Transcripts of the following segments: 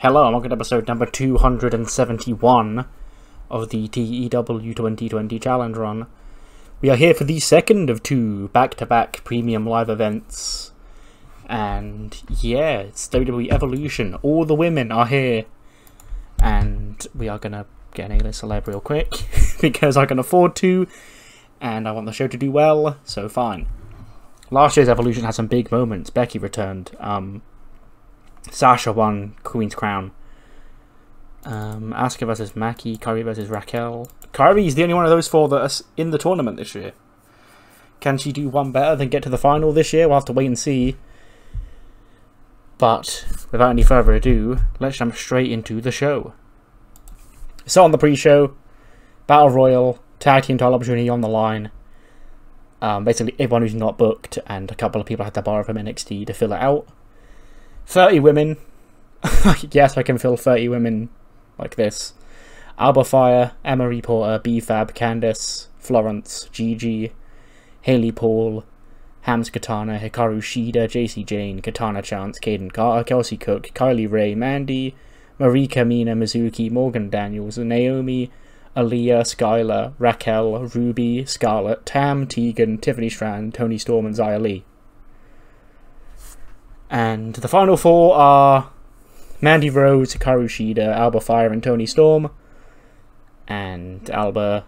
Hello and welcome to episode number 271 of the TEW 2020 Challenge Run. We are here for the second of two back-to-back premium live events. And yeah, it's WWE Evolution. All the women are here. And we are going to get an A-list celeb real quick because I can afford to. And I want the show to do well, so fine. Last year's Evolution had some big moments. Becky returned. Sasha won Queen's Crown. Asuka versus Micah, Kairi versus Raquel. Kairi is the only one of those four that are in the tournament this year. Can she do one better than get to the final this year? We'll have to wait and see. But without any further ado, let's jump straight into the show. So on the pre-show, Battle Royal, Tag Team title opportunity on the line. Basically everyone who's not booked and a couple of people had to borrow from NXT to fill it out. 30 women. Yes, I can fill 30 women like this. Alba Fire, Emma Reporter, B-Fab, Candice, Florence, Gigi, Haley Paul, Hams Katana, Hikaru Shida, JC Jane, Katana Chance, Caden Carter, Kelsey Cook, Kylie Ray, Mandy, Marika, Mina, Mizuki, Morgan Daniels, Naomi, Aaliyah, Skylar, Raquel, Ruby, Scarlett, Tam, Tegan, Tiffany Strand, Tony Storm, and Xia Li. And the final four are Mandy Rose, Hikaru Shida, Alba Fire, and Tony Storm. And Alba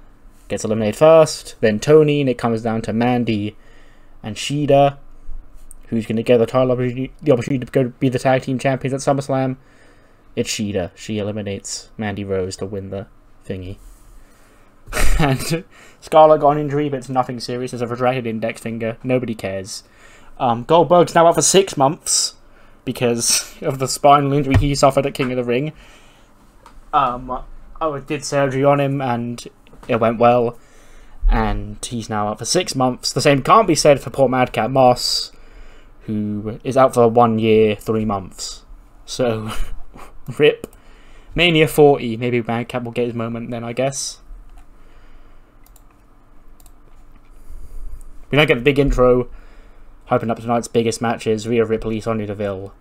gets eliminated first, then Tony, and it comes down to Mandy and Shida, who's going to get the title opportunity, the opportunity to go be the tag team champions at SummerSlam. It's Shida. She eliminates Mandy Rose to win the thingy. And Scarlett got an injury, but it's nothing serious. It's a retracted index finger. Nobody cares. Goldberg's now out for 6 months because of the spinal injury he suffered at King of the Ring. I did surgery on him and it went well, and he's now out for 6 months. The same can't be said for poor Madcap Moss, who is out for 1 year, 3 months. So, rip. Mania 40, maybe Madcap will get his moment then, I guess. We don't get the big intro. Opened up tonight's biggest matches: Rhea Ripley, Sonya Deville,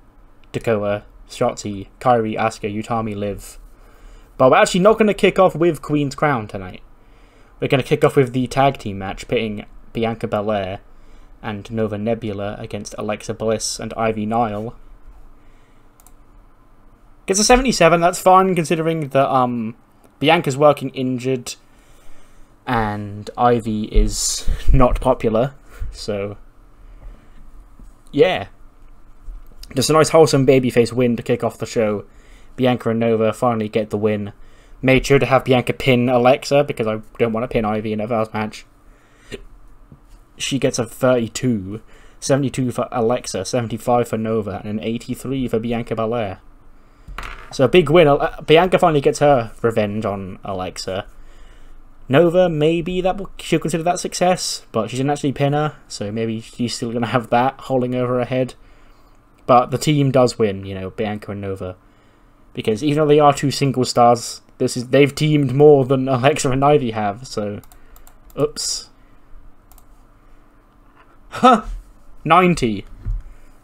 Dakota, Shotzi, Kairi, Asuka, Utami, Liv. But we're actually not going to kick off with Queen's Crown tonight. We're going to kick off with the tag team match pitting Bianca Belair and Nova Nebula against Alexa Bliss and Ivy Nile. Gets a 77, that's fine considering that Bianca's working injured and Ivy is not popular, so... yeah, just a nice wholesome babyface win to kick off the show. Bianca and Nova finally get the win. Made sure to have Bianca pin Alexa because I don't want to pin Ivy in a first match. She gets a 32, 72 for Alexa, 75 for Nova, and an 83 for Bianca Belair. So a big win. Bianca finally gets her revenge on Alexa. Nova, maybe that she'll consider that success, but she didn't actually pin her, so maybe she's still going to have that holding over her head. But the team does win, you know, Bianca and Nova, because even though they are two single stars, they've teamed more than Alexa and Ivy have. So, oops, huh? 90.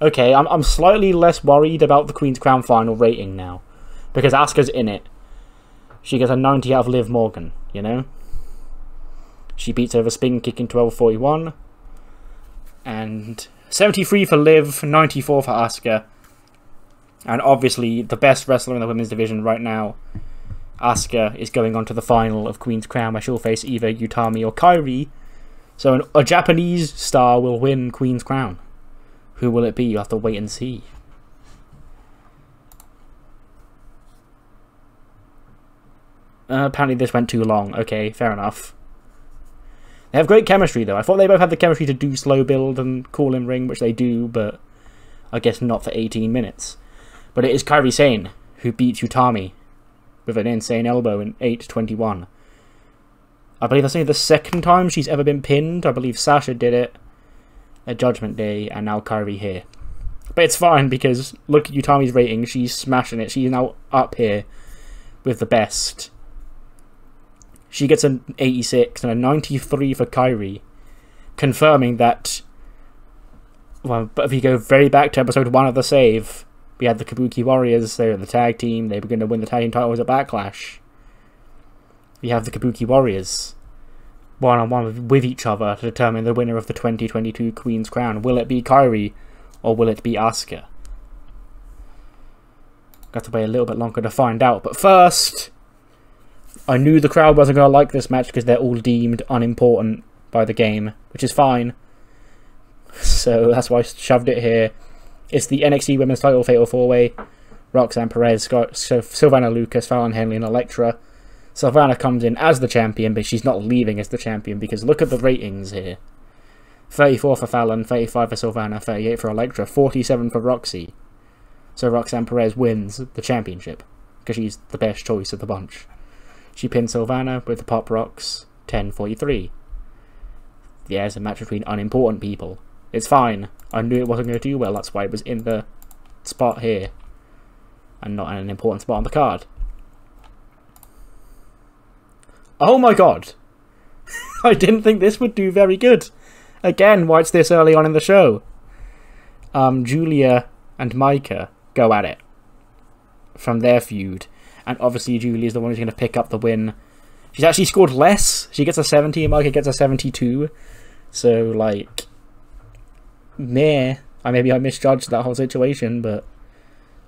Okay, I'm slightly less worried about the Queen's Crown final rating now, because Asuka's in it. She gets a 90 out of Liv Morgan, you know. She beats over spin kick in 12:41, and 73 for Liv, 94 for Asuka. And obviously the best wrestler in the women's division right now, Asuka, is going on to the final of Queen's Crown, where she'll face either Utami or Kairi. So a Japanese star will win Queen's Crown. Who will it be? You'll have to wait and see. Apparently this went too long. Okay, fair enough. They have great chemistry, though. I thought they both had the chemistry to do slow build and call in ring, which they do, but I guess not for 18 minutes. But it is Kairi Sane who beats Utami with an insane elbow in 8:21. I believe that's only the second time she's ever been pinned. I believe Sasha did it at Judgment Day, and now Kairi here. But it's fine, because look at Utami's rating. She's smashing it. She's now up here with the best. She gets an 86 and a 93 for Kairi, confirming that, well, but if you go very back to episode 1 of The Save, we had the Kabuki Warriors, they were the tag team, they were going to win the tag team titles at Backlash. We have the Kabuki Warriors one-on-one with each other to determine the winner of the 2022 Queen's Crown. Will it be Kairi, or will it be Asuka? Got to wait a little bit longer to find out, but first, I knew the crowd wasn't going to like this match because they're all deemed unimportant by the game, which is fine. So that's why I shoved it here. It's the NXT Women's Title Fatal 4-Way. Roxanne Perez, Sylvana Lucas, Fallon Henley, and Electra. Sylvana comes in as the champion, but she's not leaving as the champion because look at the ratings here. 34 for Fallon, 35 for Sylvana, 38 for Electra, 47 for Roxy. So Roxanne Perez wins the championship because she's the best choice of the bunch. She pinned Sylvana with the Pop Rocks, 10:43. Yeah, it's a match between unimportant people. It's fine. I knew it wasn't going to do well. That's why it was in the spot here and not in an important spot on the card. Oh my god! I didn't think this would do very good. Again, why it's this early on in the show. Julia and Micah go at it from their feud. And obviously Julia's the one who's going to pick up the win. She's actually scored less. She gets a 70 and Micah gets a 72. So, like, meh. Maybe I misjudged that whole situation, but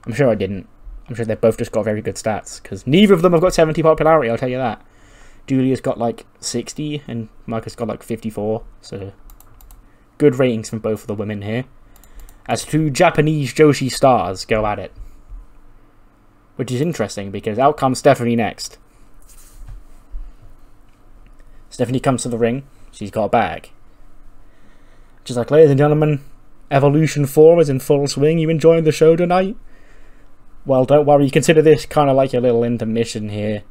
I'm sure I didn't. I'm sure they've both just got very good stats, because neither of them have got 70 popularity, I'll tell you that. Julia's got, like, 60, and Micah's got, like, 54. So, good ratings from both of the women here. As two Japanese Joshi stars go at it. Which is interesting, because out comes Stephanie next. Stephanie comes to the ring. She's got a bag. She's like, ladies and gentlemen, Evolution 4 is in full swing. You enjoying the show tonight? Well, don't worry. Consider this kind of like a little intermission here.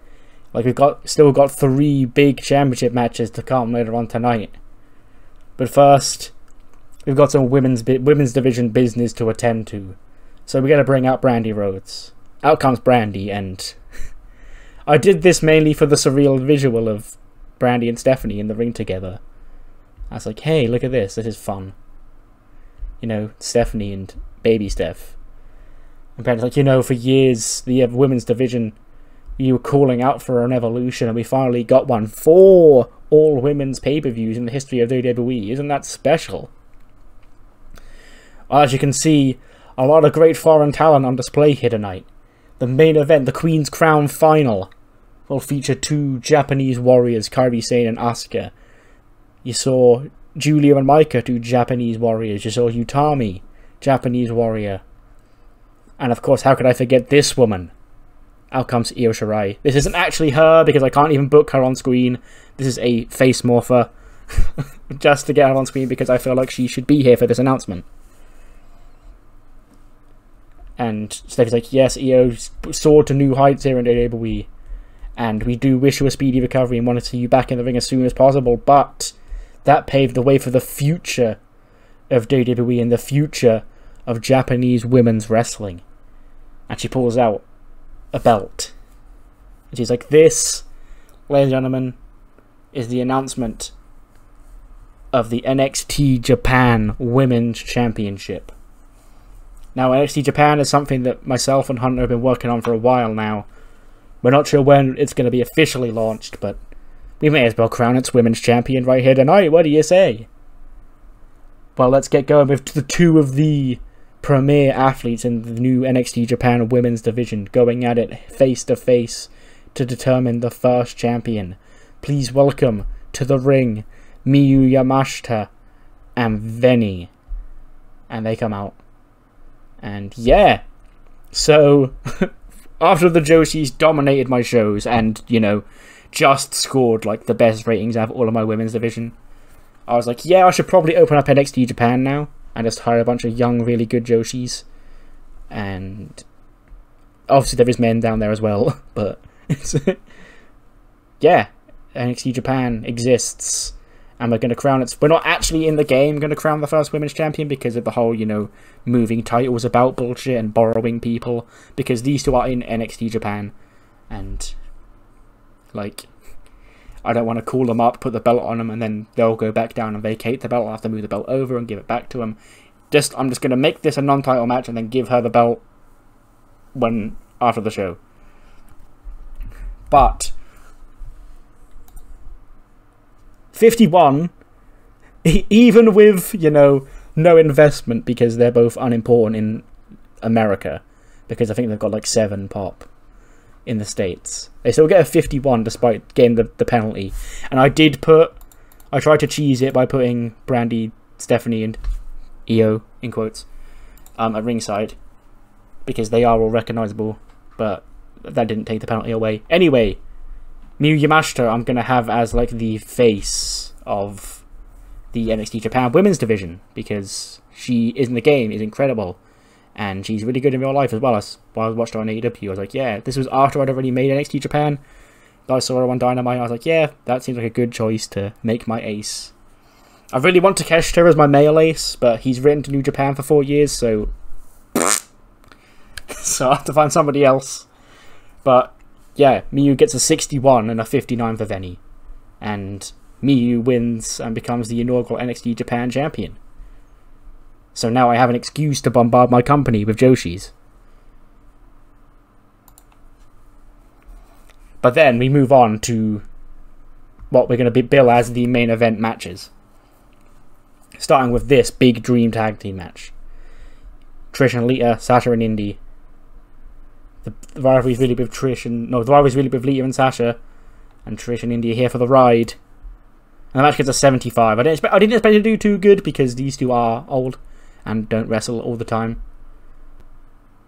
Like, we've still got 3 big championship matches to come later on tonight. But first, we've got some women's division business to attend to. So we're going to bring out Brandy Rhodes. Out comes Brandy, and I did this mainly for the surreal visual of Brandy and Stephanie in the ring together. I was like, hey, look at this. This is fun. You know, Stephanie and baby Steph. And Brandy's like, you know, for years, the women's division, you were calling out for an evolution, and we finally got one. 4 all-women's pay-per-views in the history of WWE. Isn't that special? Well, as you can see, a lot of great foreign talent on display here tonight. The main event, the Queen's Crown Final, will feature 2 Japanese warriors, Kairi Sane and Asuka. You saw Julia and Micah, 2 Japanese warriors. You saw Utami, Japanese warrior. And of course, how could I forget this woman? Out comes Io Shirai. This isn't actually her because I can't even book her on screen. This is a face morpher just to get her on screen because I feel like she should be here for this announcement. And Stephanie's like, yes, Io soared to new heights here in WWE, and we do wish you a speedy recovery and want to see you back in the ring as soon as possible, but that paved the way for the future of WWE and the future of Japanese women's wrestling. And she pulls out a belt. And she's like, this, ladies and gentlemen, is the announcement of the NXT Japan Women's Championship. Now, NXT Japan is something that myself and Hunter have been working on for a while now. We're not sure when it's going to be officially launched, but we may as well crown its women's champion right here tonight. What do you say? Well, let's get going with the 2 of the premier athletes in the new NXT Japan women's division going at it face-to-face to determine the first champion. Please welcome to the ring Miyu Yamashita and Venny. And they come out. And yeah, so after the Joshis dominated my shows and, you know, just scored like the best ratings out of all of my women's division, I was like, yeah, I should probably open up NXT Japan now and just hire a bunch of young, really good Joshis. And obviously there is men down there as well, but yeah, NXT Japan exists and we're going to crown it. We're not actually in the game going to crown the first women's champion because of the whole, you know, moving titles about bullshit and borrowing people, because these two are in NXT Japan, and, like, I don't want to call them up, put the belt on them, and then they'll go back down and vacate the belt. I'll have to move the belt over and give it back to them. I'm just going to make this a non-title match and then give her the belt when after the show. But 51, even with, you know, no investment, because they're both unimportant in America, because I think they've got like 7 pop in the States, they still get a 51 despite getting the penalty. And I tried to cheese it by putting Brandy, Stephanie and Io in quotes at ringside, because they are all recognizable, but that didn't take the penalty away. Anyway, Miyu Yamashita I'm going to have as like the face of the NXT Japan women's division, because she is in the game, is incredible, and she's really good in real life as well. As while I watched her on AEW, I was like, yeah, this was after I'd already made NXT Japan, but I saw her on Dynamite, I was like, yeah, that seems like a good choice to make my ace. I really want Takeshita as my male ace, but he's written to New Japan for 4 years, so so I have to find somebody else. But yeah, Miyu gets a 61 and a 59 for Venny, and Miyu wins and becomes the inaugural NXT Japan champion. So now I have an excuse to bombard my company with Joshis. But then we move on to what we're going to bill as the main event matches, starting with this big dream tag team match. Trish and Lita, Sasha and Indy. The rivalry is really with Lita and Sasha, and Trish and Indy are here for the ride. And the match gets a 75. I didn't expect it to do too good, because these two are old and don't wrestle all the time.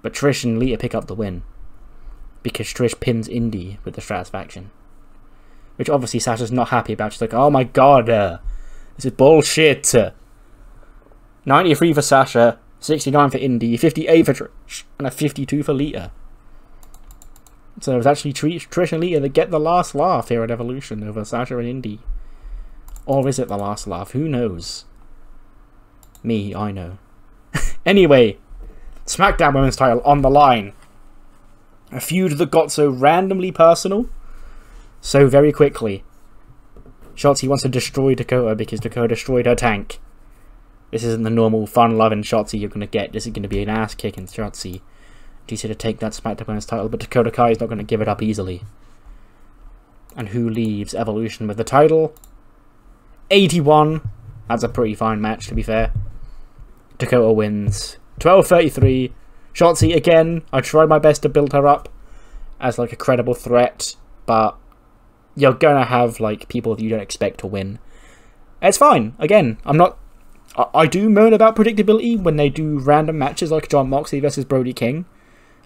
But Trish and Lita pick up the win, because Trish pins Indy with the Stratisfaction, which obviously Sasha's not happy about. She's like, oh my god, this is bullshit. 93 for Sasha, 69 for Indy, 58 for Trish, and a 52 for Lita. So it was actually Trish and Lita that get the last laugh here at Evolution over Sasha and Indy. Or is it the last laugh? Who knows? Me, I know. Anyway, SmackDown Women's title on the line. A feud that got so randomly personal so very quickly. Shotzi wants to destroy Dakota because Dakota destroyed her tank. This isn't the normal fun-loving Shotzi you're going to get. This is going to be an ass-kicking Shotzi. She said to take that SmackDown Women's title, but Dakota Kai is not going to give it up easily. And who leaves Evolution with the title? 81. That's a pretty fine match, to be fair. Dakota wins. 12:33. Shotzi again. I tried my best to build her up as like a credible threat, but you're gonna have like people that you don't expect to win. It's fine. Again, I do moan about predictability when they do random matches like John Moxley versus Brody King.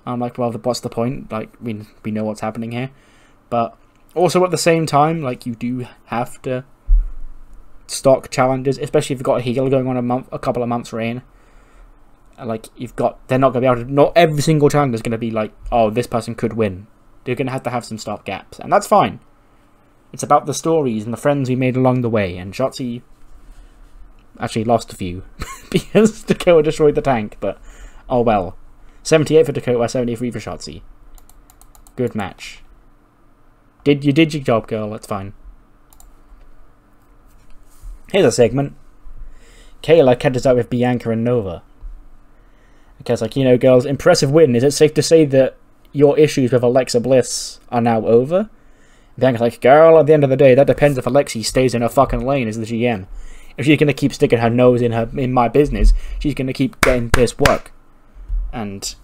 I'm like, well, what's the point? Like, we know what's happening here. But also at the same time, like, you do have to stock challenges, especially if you've got a heel going on a couple of months reign. Like, they're not gonna be able to. Not every single challenge is gonna be like, oh, this person could win. They're gonna have to have some stop gaps, and that's fine. It's about the stories and the friends we made along the way, and Shotzi actually lost a few because Dakota destroyed the tank, but oh well. 78 for Dakota, 73 for Shotzi. Good match. You did your job, girl, that's fine. Here's a segment. Kayla catches up with Bianca and Nova. Because, like, you know, girls, impressive win. Is it safe to say that your issues with Alexa Bliss are now over? Bianca's like, girl, at the end of the day, that depends if Alexi stays in her fucking lane as the GM. If she's gonna keep sticking her nose in my business, she's gonna keep getting this work. And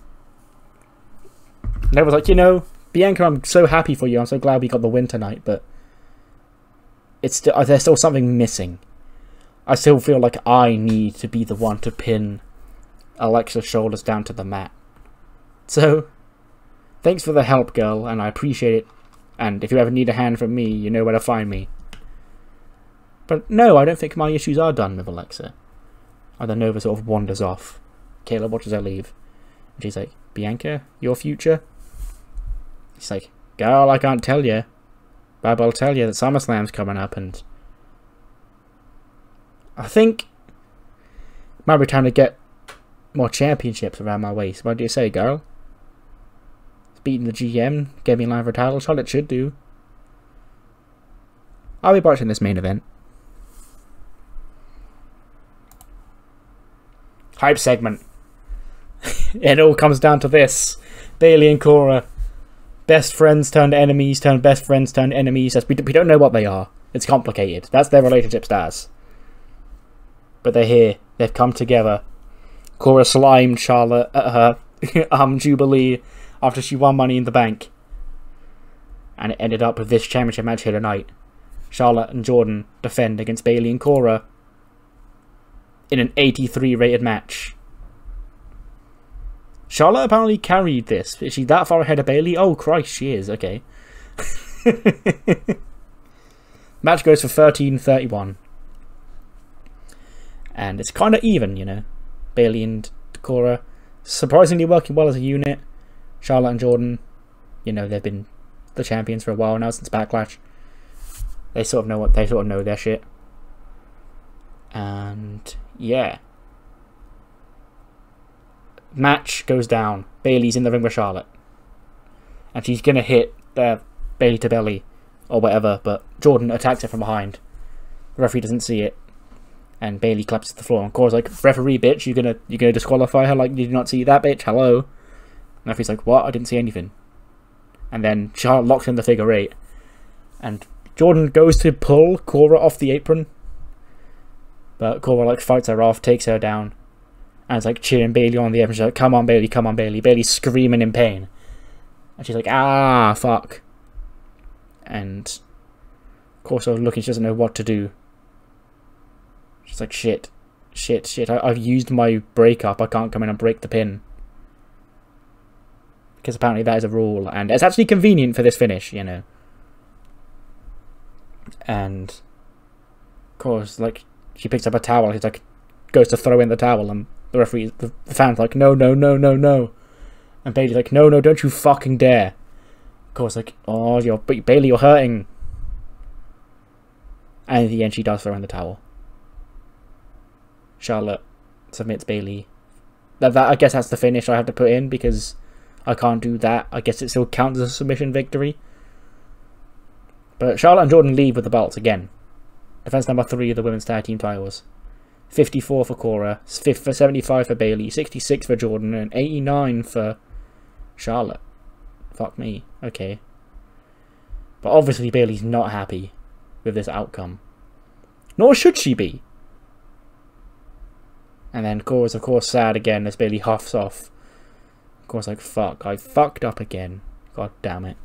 Nova's like, you know, Bianca, I'm so happy for you. I'm so glad we got the win tonight, but there's still something missing. I still feel like I need to be the one to pin Alexa's shoulders down to the mat. So, thanks for the help, girl, and I appreciate it. And if you ever need a hand from me, you know where to find me. But no, I don't think my issues are done with Alexa. And then Nova sort of wanders off. Kayla watches her leave. And she's like, Bianca, your future? She's like, girl, I can't tell you. But I'll tell you that SummerSlam's coming up, and I think it might be time to get more championships around my waist. What do you say, girl? It's beating the GM, getting in line for a title shot, it should do. I'll be watching this main event. Hype segment. It all comes down to this. Bailey and Cora. Best friends turned enemies, turned best friends turned enemies. We don't know what they are. It's complicated. That's their relationship status. But they're here. They've come together. Cora slimed Charlotte at her Jubilee after she won Money in the Bank. And it ended up with this championship match here tonight. Charlotte and Jordan defend against Bailey and Cora in an 83 rated match. Charlotte apparently carried this. Is she that far ahead of Bailey? Oh Christ, she is. Okay. Match goes for 13-31. And it's kind of even, you know. Bailey and Cora surprisingly working well as a unit. Charlotte and Jordan, you know, they've been the champions for a while now since Backlash. They sort of know what they sort of know their shit. And yeah. Match goes down. Bailey's in the ring with Charlotte. And she's gonna hit Bailey to belly or whatever, but Jordan attacks her from behind. The referee doesn't see it. And Bailey collapses to the floor and Cora's like, referee bitch, you're gonna disqualify her, like you did not see that bitch, hello. And the referee's like, what? I didn't see anything. And then Charlotte locks in the figure eight. And Jordan goes to pull Cora off the apron. But Cora like fights her off, takes her down. And it's like cheering Bailey on the apron. She's like, come on Bailey, come on Bailey. Bailey's screaming in pain. And she's like, ah, fuck. And Cora's looking, she doesn't know what to do. She's like, shit, shit, shit. I've used my breakup. I can't come in and break the pin. Because apparently that is a rule. And it's actually convenient for this finish, you know. And of course, like, she picks up a towel, he's like, goes to throw in the towel, and the referee, the fan's like, no, no, no, no, no. And Bailey's like, no, no, don't you fucking dare. Of course, like, oh, you're, but Bailey, you're hurting. And in the end, she does throw in the towel. Charlotte submits Bailey. That I guess that's the finish I had to put in because I can't do that. I guess it still counts as a submission victory. But Charlotte and Jordan leave with the belts again. Defense number 3 of the women's tag team titles. 54 for Cora, 75 for Bailey, 66 for Jordan, and 89 for Charlotte. Fuck me. Okay. But obviously Bailey's not happy with this outcome. Nor should she be. And then Cora's of course sad again as Bailey huffs off. Cora's like, fuck, I fucked up again. God damn it.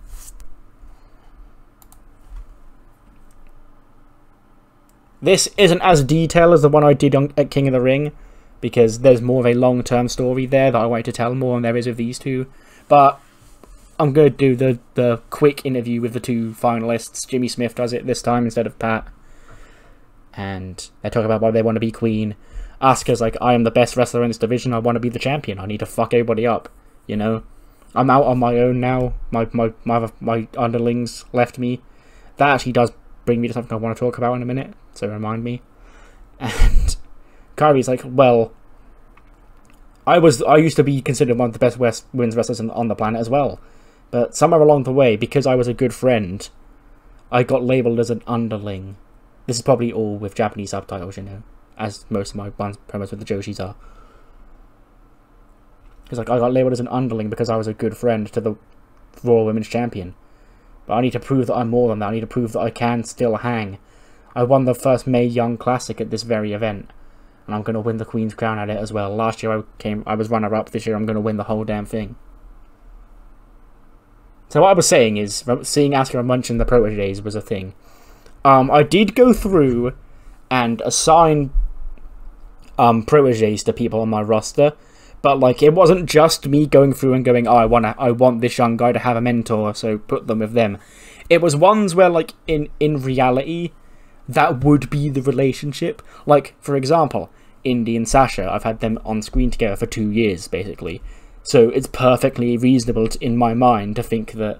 This isn't as detailed as the one I did at King of the Ring, because there's more of a long-term story there that I wanted to tell more than there is with these two. But I'm going to do the quick interview with the two finalists. Jimmy Smith does it this time instead of Pat. And they talk about why they want to be queen. Asuka's like, I am the best wrestler in this division. I want to be the champion. I need to fuck everybody up, you know. I'm out on my own now. My underlings left me. That actually does bring me to something I want to talk about in a minute, so remind me. And Kairi's like, well, I used to be considered one of the best women's wrestlers on the planet as well, but somewhere along the way, because I was a good friend, I got labelled as an underling. This is probably all with Japanese subtitles, you know, as most of my promos with the Joshis are. It's like, I got labelled as an underling because I was a good friend to the Royal Women's Champion. But I need to prove that I'm more than that. I need to prove that I can still hang. I won the first Mae Young Classic at this very event. And I'm going to win the Queen's Crown at it as well. Last year I was runner-up. This year I'm going to win the whole damn thing. So what I was saying is, seeing Asuka and Munch in the Protégés was a thing. I did go through and assign Protégés to people on my roster. But, like, it wasn't just me going through and going, oh, I want this young guy to have a mentor, so put them with them. It was ones where, like, in reality, that would be the relationship. Like, for example, Indy and Sasha, I've had them on screen together for 2 years, basically. So it's perfectly reasonable in my mind to think that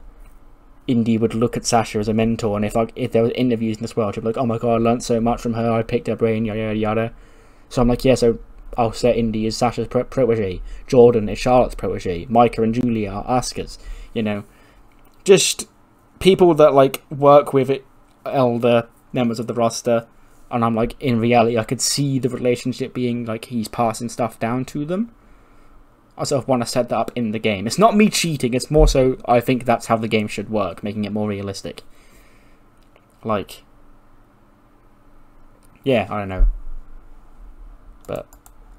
Indy would look at Sasha as a mentor, and if there were interviews in this world, she'd be like, oh my god, I learned so much from her, I picked her brain, yada yada yada. So I'm like, yeah, so I'll say Indy is Sasha's protege, Jordan is Charlotte's protege, Micah and Julia are Asuka's, you know, just people that like work with elder members of the roster. And I'm like, in reality, I could see the relationship being like he's passing stuff down to them. I sort of want to set that up in the game. It's not me cheating, it's more so I think that's how the game should work, making it more realistic. Like, yeah, I don't know. But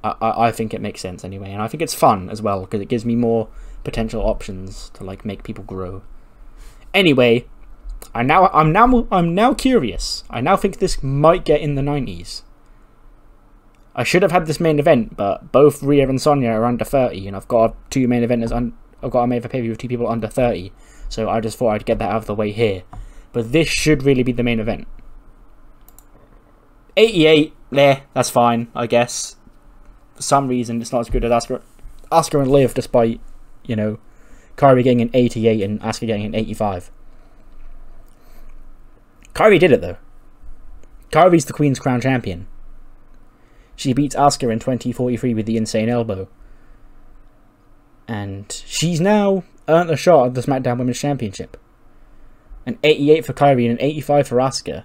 I think it makes sense anyway, and I think it's fun as well, because it gives me more potential options to like make people grow. Anyway, I'm now curious. I now think this might get in the 90s. I should have had this main event, but both Rhea and Sonya are under 30, and I've got two main eventers. I've got a main event pay-per-view with two people under 30, so I just thought I'd get that out of the way here. But this should really be the main event. 88, yeah, that's fine, I guess. For some reason, it's not as good as Asuka and Liv, despite, you know, Kairi getting an 88 and Asuka getting an 85. Kairi did it though. Kairi's the Queen's Crown champion. She beats Asuka in 2043 with the insane elbow. And she's now earned a shot at the SmackDown Women's Championship. An 88 for Kairi and an 85 for Asuka.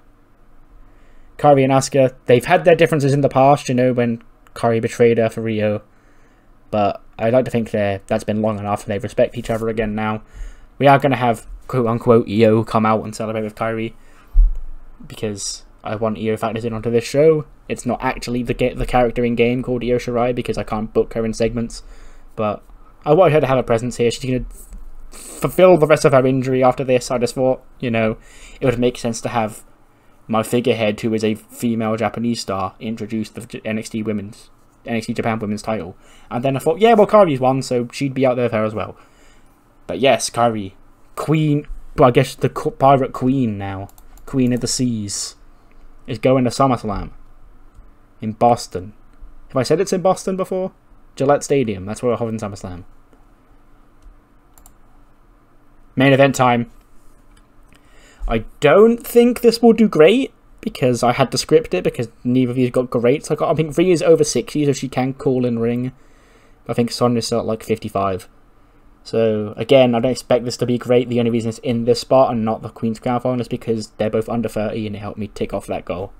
Kairi and Asuka, they've had their differences in the past, you know, when Kairi betrayed her for Rio. But I'd like to think that's been long enough and they respect each other again now. We are going to have quote-unquote Io come out and celebrate with Kairi, because I want Io factors in onto this show. It's not actually the character in game called Io Shirai, because I can't book her in segments, but I want her to have a presence here. She's going to fulfill the rest of her injury after this. I just thought, you know, it would make sense to have my figurehead, who is a female Japanese star, introduce the NXT Japan Women's title. And then I thought, yeah, well, Kairi's won, so she'd be out there with her as well. But yes, Kairi, Queen, well, I guess the Pirate Queen now, Queen of the Seas, is going to SummerSlam in Boston. Have I said it's in Boston before? Gillette Stadium, that's where we're holding SummerSlam. Main event time. I don't think this will do great, because I had to script it, because neither of you got great. So I think Rhea's over 60, so she can call in ring. I think Sonya's still at like 55. So again, I don't expect this to be great. The only reason it's in this spot and not the Queen's Crown final is because they're both under 30 and it helped me tick off that goal.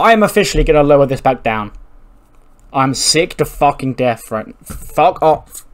I'm officially going to lower this back down. I'm sick to fucking death right now. Fuck off.